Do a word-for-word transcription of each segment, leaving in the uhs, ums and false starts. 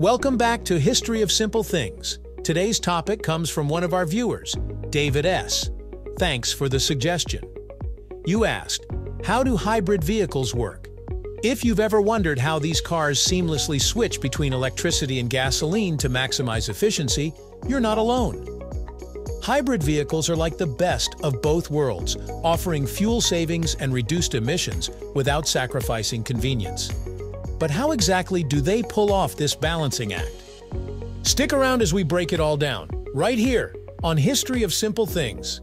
Welcome back to History of Simple Things. Today's topic comes from one of our viewers, David S. Thanks for the suggestion. You asked, how do hybrid vehicles work? If you've ever wondered how these cars seamlessly switch between electricity and gasoline to maximize efficiency, you're not alone. Hybrid vehicles are like the best of both worlds, offering fuel savings and reduced emissions without sacrificing convenience. But how exactly do they pull off this balancing act? Stick around as we break it all down, right here on History of Simple Things.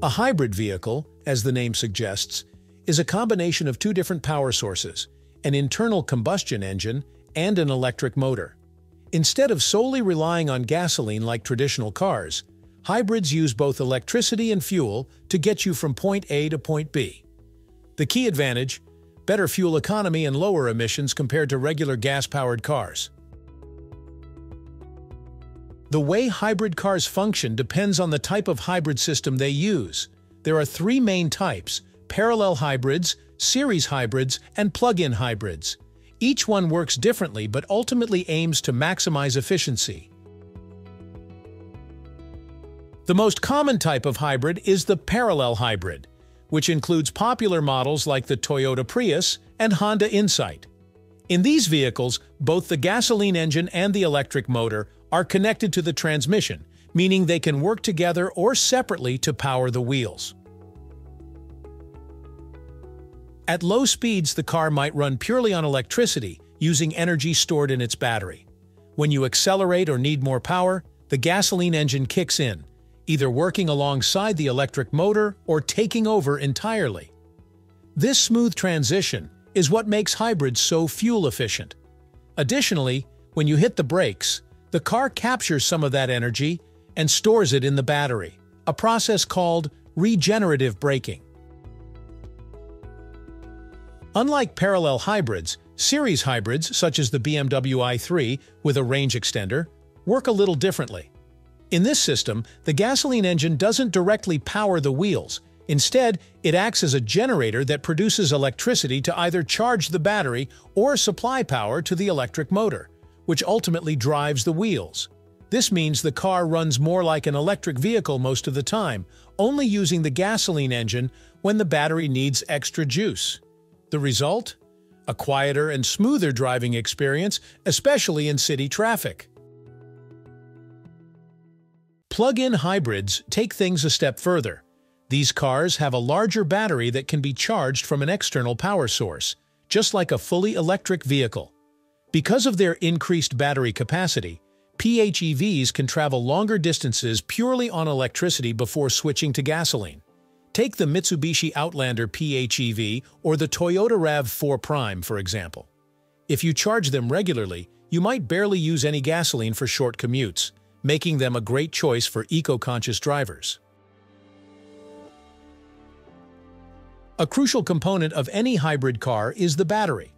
A hybrid vehicle, as the name suggests, is a combination of two different power sources, an internal combustion engine and an electric motor. Instead of solely relying on gasoline like traditional cars, hybrids use both electricity and fuel to get you from point A to point B. The key advantage: better fuel economy and lower emissions compared to regular gas-powered cars. The way hybrid cars function depends on the type of hybrid system they use. There are three main types: parallel hybrids, series hybrids, and plug-in hybrids. Each one works differently but ultimately aims to maximize efficiency. The most common type of hybrid is the parallel hybrid, which includes popular models like the Toyota Prius and Honda Insight. In these vehicles, both the gasoline engine and the electric motor are connected to the transmission, meaning they can work together or separately to power the wheels. At low speeds, the car might run purely on electricity, using energy stored in its battery. When you accelerate or need more power, the gasoline engine kicks in, either working alongside the electric motor or taking over entirely. This smooth transition is what makes hybrids so fuel efficient. Additionally, when you hit the brakes, the car captures some of that energy and stores it in the battery, a process called regenerative braking. Unlike parallel hybrids, series hybrids, such as the B M W i three with a range extender, work a little differently. In this system, the gasoline engine doesn't directly power the wheels. Instead, it acts as a generator that produces electricity to either charge the battery or supply power to the electric motor, which ultimately drives the wheels. This means the car runs more like an electric vehicle most of the time, only using the gasoline engine when the battery needs extra juice. The result? A quieter and smoother driving experience, especially in city traffic. Plug-in hybrids take things a step further. These cars have a larger battery that can be charged from an external power source, just like a fully electric vehicle. Because of their increased battery capacity, P H E Vs can travel longer distances purely on electricity before switching to gasoline. Take the Mitsubishi Outlander P H E V or the Toyota RAV four Prime, for example. If you charge them regularly, you might barely use any gasoline for short commutes, making them a great choice for eco-conscious drivers. A crucial component of any hybrid car is the battery.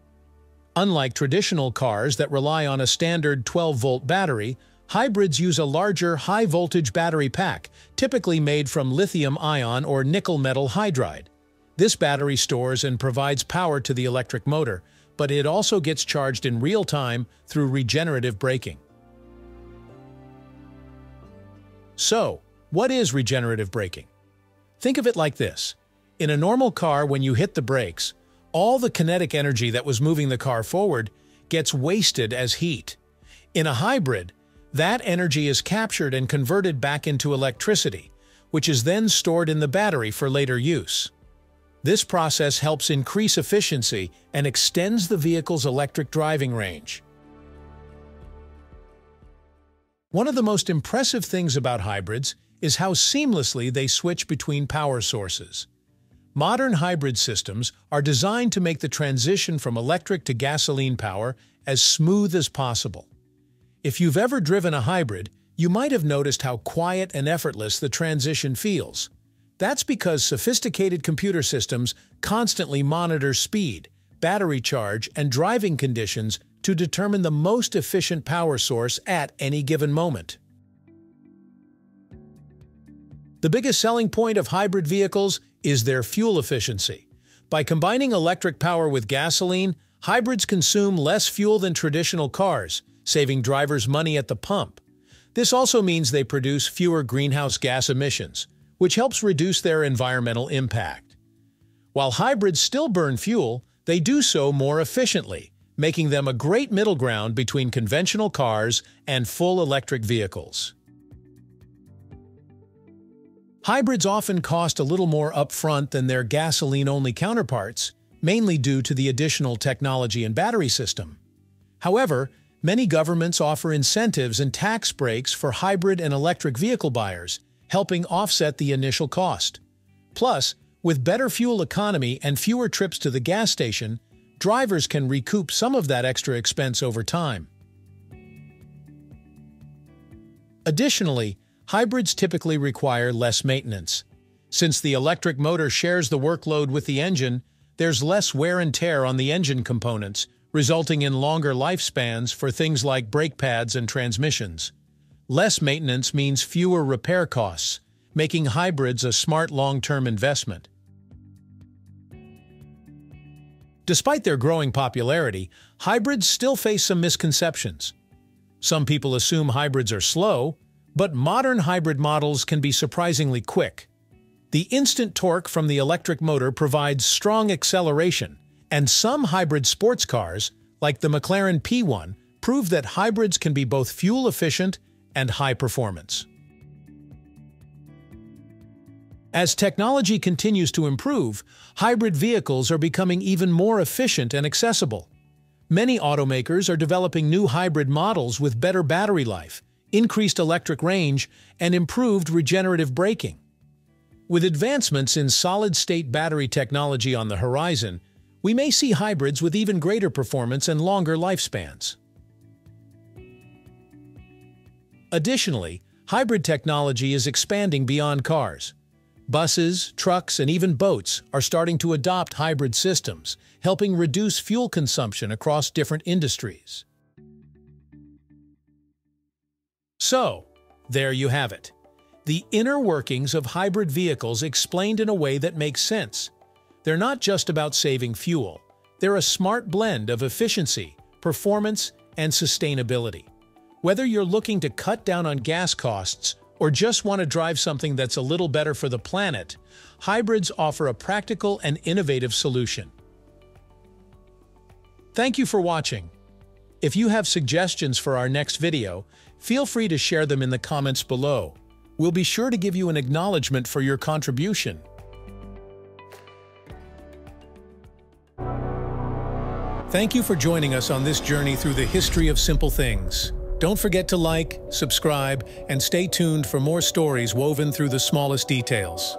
Unlike traditional cars that rely on a standard twelve-volt battery, hybrids use a larger, high-voltage battery pack, typically made from lithium-ion or nickel-metal hydride. This battery stores and provides power to the electric motor, but it also gets charged in real time through regenerative braking. So, what is regenerative braking? Think of it like this. In a normal car, when you hit the brakes, all the kinetic energy that was moving the car forward gets wasted as heat. In a hybrid, that energy is captured and converted back into electricity, which is then stored in the battery for later use. This process helps increase efficiency and extends the vehicle's electric driving range. One of the most impressive things about hybrids is how seamlessly they switch between power sources. Modern hybrid systems are designed to make the transition from electric to gasoline power as smooth as possible. If you've ever driven a hybrid, you might have noticed how quiet and effortless the transition feels. That's because sophisticated computer systems constantly monitor speed, battery charge, and driving conditions to determine the most efficient power source at any given moment. The biggest selling point of hybrid vehicles is their fuel efficiency. By combining electric power with gasoline, hybrids consume less fuel than traditional cars, saving drivers money at the pump. This also means they produce fewer greenhouse gas emissions, which helps reduce their environmental impact. While hybrids still burn fuel, they do so more efficiently, making them a great middle ground between conventional cars and full electric vehicles. Hybrids often cost a little more upfront than their gasoline-only counterparts, mainly due to the additional technology and battery system. However, many governments offer incentives and tax breaks for hybrid and electric vehicle buyers, helping offset the initial cost. Plus, with better fuel economy and fewer trips to the gas station, drivers can recoup some of that extra expense over time. Additionally, hybrids typically require less maintenance. Since the electric motor shares the workload with the engine, there's less wear and tear on the engine components, resulting in longer lifespans for things like brake pads and transmissions. Less maintenance means fewer repair costs, making hybrids a smart long-term investment. Despite their growing popularity, hybrids still face some misconceptions. Some people assume hybrids are slow, but modern hybrid models can be surprisingly quick. The instant torque from the electric motor provides strong acceleration, and some hybrid sports cars, like the McLaren P one, prove that hybrids can be both fuel-efficient and high-performance. As technology continues to improve, hybrid vehicles are becoming even more efficient and accessible. Many automakers are developing new hybrid models with better battery life, increased electric range, and improved regenerative braking. With advancements in solid-state battery technology on the horizon, we may see hybrids with even greater performance and longer lifespans. Additionally, hybrid technology is expanding beyond cars. Buses, trucks, and even boats are starting to adopt hybrid systems, helping reduce fuel consumption across different industries. So, there you have it. The inner workings of hybrid vehicles explained in a way that makes sense. They're not just about saving fuel. They're a smart blend of efficiency, performance, and sustainability. Whether you're looking to cut down on gas costs or just want to drive something that's a little better for the planet, hybrids offer a practical and innovative solution. Thank you for watching. If you have suggestions for our next video, feel free to share them in the comments below. We'll be sure to give you an acknowledgement for your contribution. Thank you for joining us on this journey through the history of simple things. Don't forget to like, subscribe, and stay tuned for more stories woven through the smallest details.